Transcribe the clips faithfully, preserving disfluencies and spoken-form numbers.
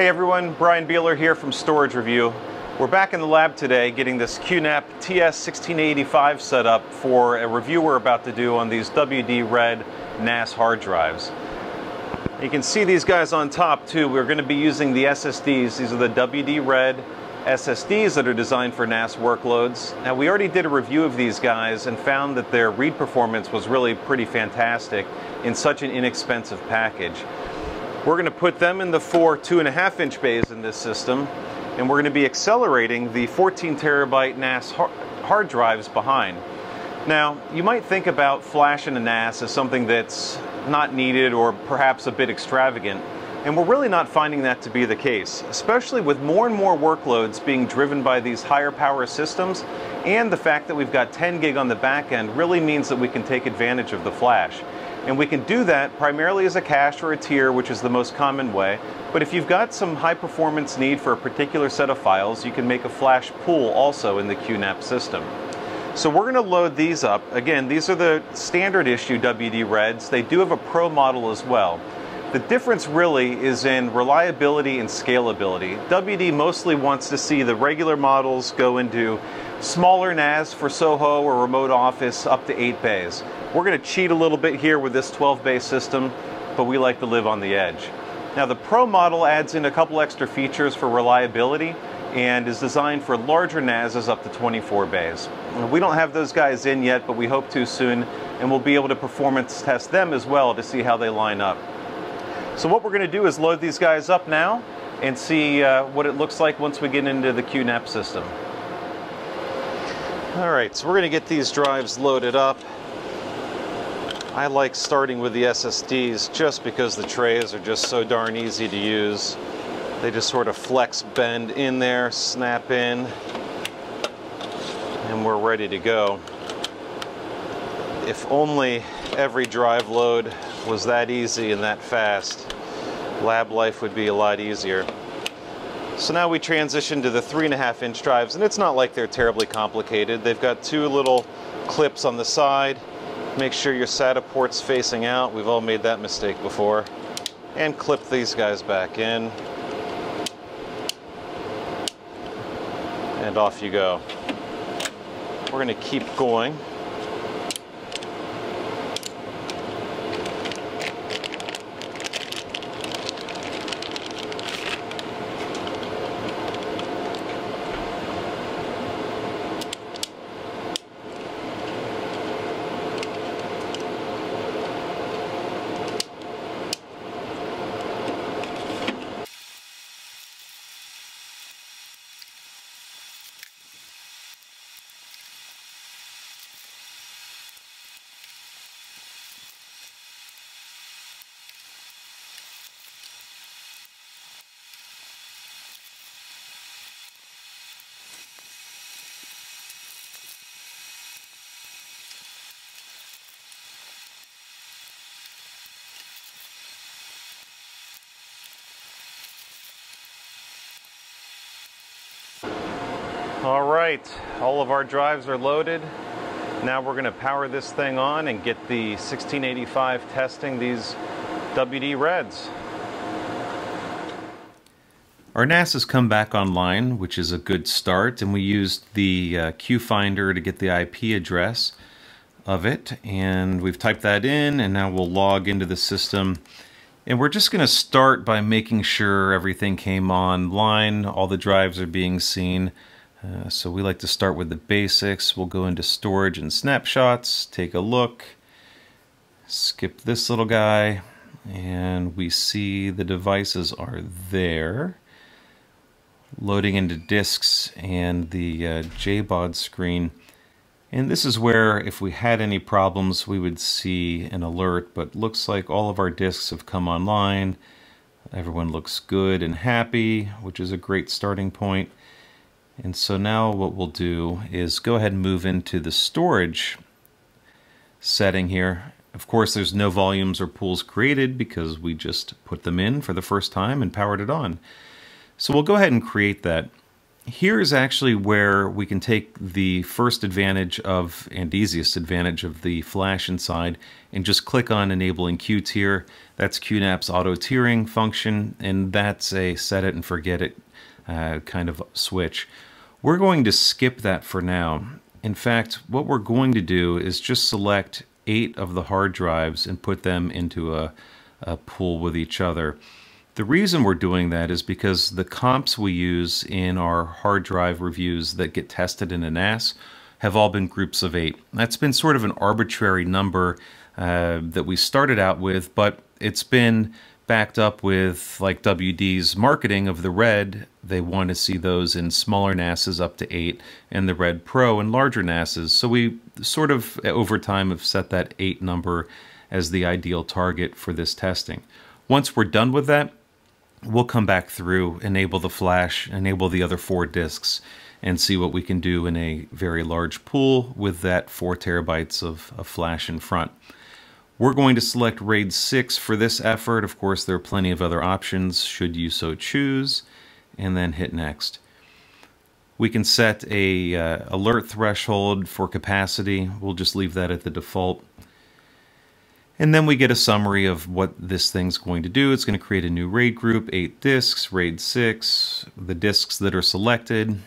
Hey everyone, Brian Beeler here from Storage Review. We're back in the lab today getting this QNAP T S sixteen eighty-five set up for a review we're about to do on these W D Red N A S hard drives. You can see these guys on top too. We're going to be using the S S Ds. These are the W D Red S S Ds that are designed for N A S workloads. Now, we already did a review of these guys and found that their read performance was really pretty fantastic in such an inexpensive package. We're going to put them in the four two and a half inch bays in this system, and we're going to be accelerating the fourteen terabyte N A S hard drives behind. Now, you might think about flash in a N A S as something that's not needed or perhaps a bit extravagant, and we're really not finding that to be the case, especially with more and more workloads being driven by these higher power systems, and the fact that we've got ten gig on the back end really means that we can take advantage of the flash. And we can do that primarily as a cache or a tier, which is the most common way. But if you've got some high performance need for a particular set of files, you can make a flash pool also in the QNAP system. So we're going to load these up. Again, these are the standard issue W D Reds. They do have a Pro model as well. The difference really is in reliability and scalability. W D mostly wants to see the regular models go into smaller N A S for SOHO or remote office up to eight bays. We're going to cheat a little bit here with this twelve bay system, but we like to live on the edge. Now, the Pro model adds in a couple extra features for reliability and is designed for larger N A Ss up to twenty-four bays. We don't have those guys in yet, but we hope to soon, and we'll be able to performance test them as well to see how they line up. So what we're going to do is load these guys up now and see uh, what it looks like once we get into the QNAP system. All right, so we're going to get these drives loaded up. I like starting with the S S Ds just because the trays are just so darn easy to use. They just sort of flex bend in there, snap in, and we're ready to go. If only every drive load was that easy and that fast, lab life would be a lot easier. So now we transition to the three and a half inch drives, and it's not like they're terribly complicated. They've got two little clips on the side. Make sure your SATA port's facing out. We've all made that mistake before. And clip these guys back in. And off you go. We're going to keep going. All right, all of our drives are loaded. Now we're going to power this thing on and get the sixteen eighty-five testing these W D Reds. Our N A S has come back online, which is a good start, and we used the uh, QFinder to get the I P address of it, and we've typed that in, and now we'll log into the system. And we're just going to start by making sure everything came online, all the drives are being seen. Uh, so we like to start with the basics. We'll go into storage and snapshots, take a look, skip this little guy, and we see the devices are there. Loading into disks and the uh, J BOD screen. And this is where, if we had any problems, we would see an alert, but looks like all of our disks have come online. Everyone looks good and happy, which is a great starting point. And so now what we'll do is go ahead and move into the storage setting here. Of course, there's no volumes or pools created because we just put them in for the first time and powered it on. So we'll go ahead and create that. here's actually where we can take the first advantage of, and easiest advantage of, the flash inside, and just click on enabling Qtier. That's QNAP's auto tiering function, and that's a set it and forget it uh, kind of switch. We're going to skip that for now. In fact, what we're going to do is just select eight of the hard drives and put them into a, a pool with each other. The reason we're doing that is because the comps we use in our hard drive reviews that get tested in a N A S have all been groups of eight. That's been sort of an arbitrary number uh, that we started out with, but it's been backed up with, like, W D's marketing of the Red. They want to see those in smaller N A Ses up to eight, and the Red Pro in larger N A Ses. So we sort of, over time, have set that eight number as the ideal target for this testing. Once we're done with that, we'll come back through, enable the flash, enable the other four disks, and see what we can do in a very large pool with that four terabytes of, of flash in front. We're going to select RAID six for this effort. Of course, there are plenty of other options should you so choose, and then hit next. We can set a uh, alert threshold for capacity. We'll just leave that at the default. And then we get a summary of what this thing's going to do. It's going to create a new RAID group, eight disks, RAID six, the disks that are selected,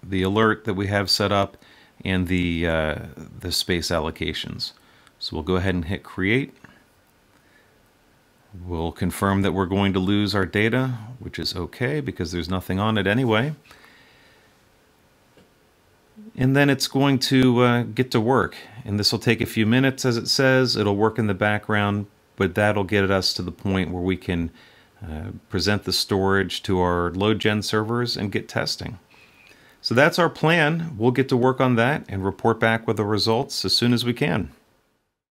the alert that we have set up, and the, uh, the space allocations. So we'll go ahead and hit create. We'll confirm that we're going to lose our data, which is okay because there's nothing on it anyway. And then it's going to uh, get to work. And this will take a few minutes, as it says. It'll work in the background, but that'll get us to the point where we can uh, present the storage to our load gen servers and get testing. So that's our plan. We'll get to work on that and report back with the results as soon as we can.